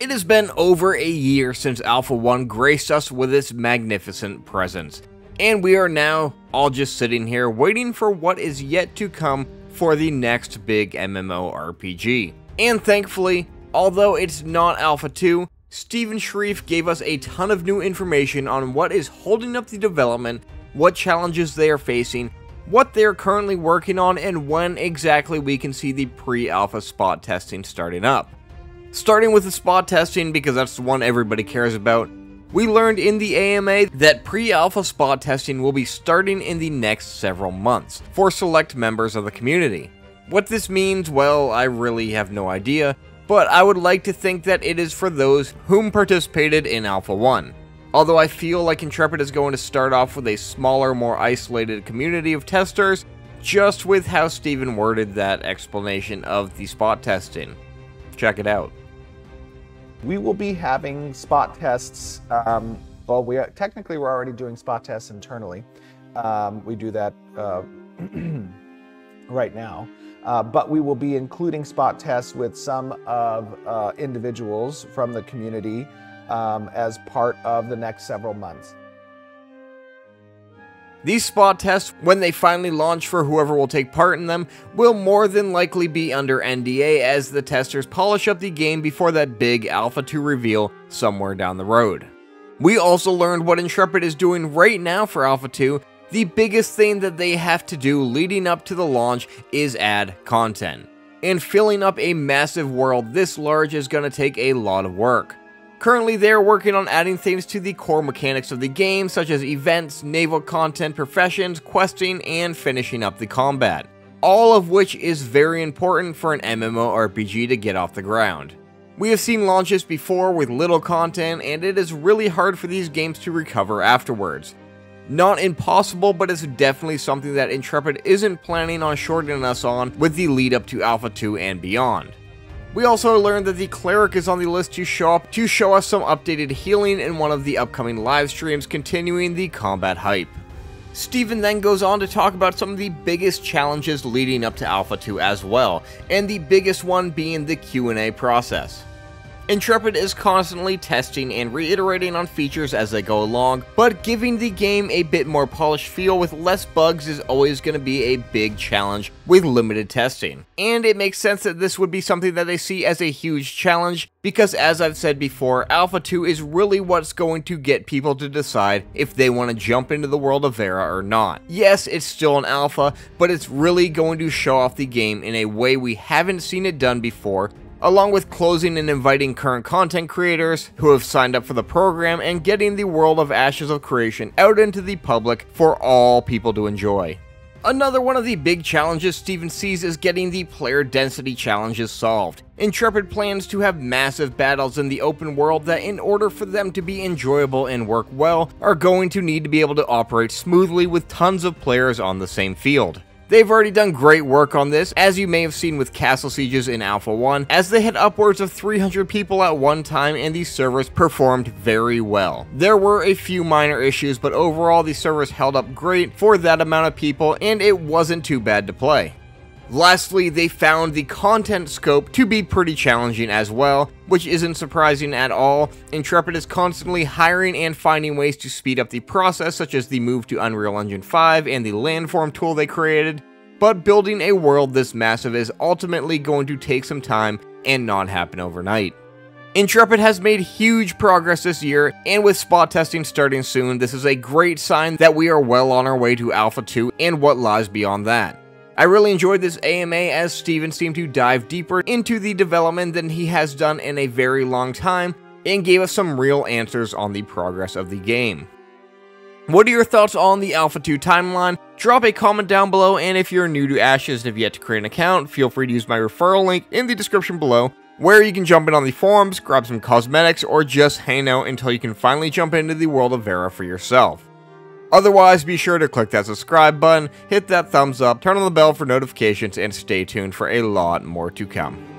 It has been over a year since Alpha 1 graced us with its magnificent presence, and we are now all just sitting here waiting for what is yet to come for the next big MMORPG. And thankfully, although it's not Alpha 2, Steven Sharif gave us a ton of new information on what is holding up the development, what challenges they are facing, what they are currently working on, and when exactly we can see the pre-alpha spot testing starting up. Starting with the spot testing, because that's the one everybody cares about, we learned in the AMA that pre-alpha spot testing will be starting in the next several months for select members of the community. What this means, well, I really have no idea, but I would like to think that it is for those whom participated in Alpha 1. Although I feel like Intrepid is going to start off with a smaller, more isolated community of testers, just with how Steven worded that explanation of the spot testing. Check it out. We will be having spot tests, well, we're already doing spot tests internally. We do that right now. But we will be including spot tests with some of individuals from the community as part of the next several months. These spot tests, when they finally launch for whoever will take part in them, will more than likely be under NDA as the testers polish up the game before that big Alpha 2 reveal somewhere down the road. We also learned what Intrepid is doing right now for Alpha 2. The biggest thing that they have to do leading up to the launch is add content. And filling up a massive world this large is going to take a lot of work. Currently, they are working on adding things to the core mechanics of the game, such as events, naval content, professions, questing, and finishing up the combat. All of which is very important for an MMORPG to get off the ground. We have seen launches before with little content, and it is really hard for these games to recover afterwards. Not impossible, but it's definitely something that Intrepid isn't planning on shorting us on with the lead up to Alpha 2 and beyond. We also learned that the Cleric is on the list to show up to show us some updated healing in one of the upcoming live streams, continuing the combat hype. Steven then goes on to talk about some of the biggest challenges leading up to Alpha 2 as well, and the biggest one being the Q&A process. Intrepid is constantly testing and reiterating on features as they go along, but giving the game a bit more polished feel with less bugs is always going to be a big challenge with limited testing. And it makes sense that this would be something that they see as a huge challenge, because as I've said before, Alpha 2 is really what's going to get people to decide if they want to jump into the world of Vera or not. Yes, it's still an alpha, but it's really going to show off the game in a way we haven't seen it done before, along with closing and inviting current content creators who have signed up for the program and getting the world of Ashes of Creation out into the public for all people to enjoy. Another one of the big challenges Steven sees is getting the player density challenges solved. Intrepid plans to have massive battles in the open world that, in order for them to be enjoyable and work well, are going to need to be able to operate smoothly with tons of players on the same field. They've already done great work on this, as you may have seen with Castle Sieges in Alpha 1, as they had upwards of 300 people at one time and the servers performed very well. There were a few minor issues, but overall the servers held up great for that amount of people and it wasn't too bad to play. Lastly, they found the content scope to be pretty challenging as well, which isn't surprising at all. Intrepid is constantly hiring and finding ways to speed up the process, such as the move to Unreal Engine 5 and the landform tool they created, but building a world this massive is ultimately going to take some time and not happen overnight. Intrepid has made huge progress this year, and with spot testing starting soon, this is a great sign that we are well on our way to Alpha 2 and what lies beyond that. I really enjoyed this AMA as Steven seemed to dive deeper into the development than he has done in a very long time and gave us some real answers on the progress of the game. What are your thoughts on the Alpha 2 timeline? Drop a comment down below, and if you're new to Ashes and have yet to create an account, feel free to use my referral link in the description below, where you can jump in on the forums, grab some cosmetics, or just hang out until you can finally jump into the world of Vera for yourself. Otherwise, be sure to click that subscribe button, hit that thumbs up, turn on the bell for notifications, and stay tuned for a lot more to come.